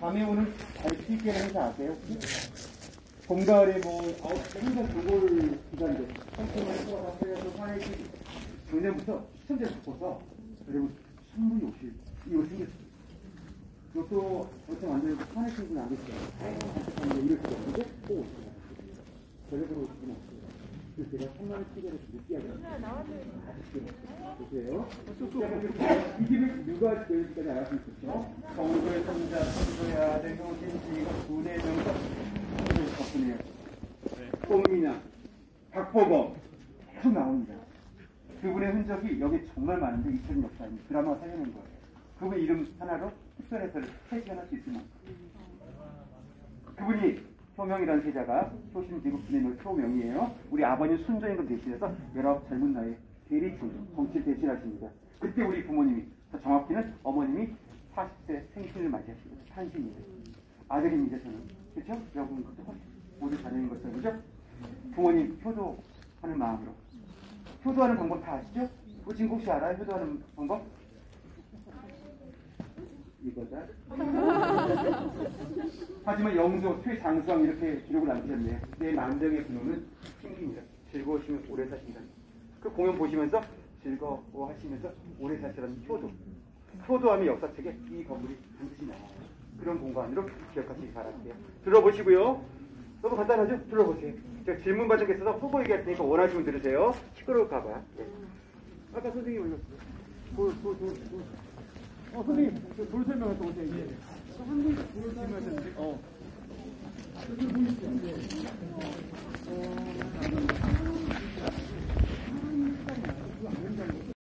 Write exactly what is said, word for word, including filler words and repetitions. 밤에 오는 밝기 깨는 행사 아세요? 봄, 가을에 뭐 아홉 시 항상 그걸 기간대 선생님을 해서 화요일 전년부터 시청자를 바꿔서 그리고 충분히 오실 이걸 생겼어요. 그것도 어떻게 완전히 화내신 분은 안 계시죠. 반짝반짝 이럴 수가 없는데 또 오시잖아요. 저녁으로 오실 수는 없어요. 그래서 제가 삼만원 시계를 느끼하게 보세요. 이 집을 누가 지어질까지 알아서 있었죠. 정부의 성자, 성소야, 대경진, 지휘가 군의 명사 그걸 덕분에요. 꽁미나, 박보검 계속 나옵니다. 그분의 흔적이 여기 정말 많은데 이천 역사인 드라마 살려낸 거예요. 그분의 이름 하나로 특별해서 세계를 할 수 있을 만큼 그분이 소명이라는 세자가 소신 제국주님의 소명이에요. 우리 아버님 순조임금 대신해서 열아홉 젊은 나이에 대리충 정치를 대신하십니다. 그때 우리 부모님이 정확히는 어머님이 사십 세 생신을 맞이하시고 탄신입니다. 아들입니다. 저는 그렇죠? 여러분 모두 자녀인 것처럼 그렇죠? 부모님 효도하는 마음으로 효도하는 방법 다 아시죠? 부친구 혹시 알아요? 효도하는 방법? 이거다. 하지만 영조, 최장수왕 이렇게 기록을 남기셨네요. 내 만병의 근원은 생깁니다. 즐거우시면 오래 사신다. 그 공연 보시면서 즐거워하시면서 오래 사시라는 효도. 효도함이 역사책에 이 건물이 반드시 나와요. 그런 공간으로 기억하시기 바랄게요. 들어보시고요. 너무 간단하죠? 들어보세요. 제가 질문 받은 게 있어서 후보 얘기할 테니까 원하시면 들으세요. 시끄러울까봐. 네. 아까 선생님 올렸어요. 돌, 돌, 돌, 돌. 어, 선생님, 돌 설명해서 오세요. 예. 한국에서 돌을 설명하셨는데, 어. 여기 보이시죠? 네. 어,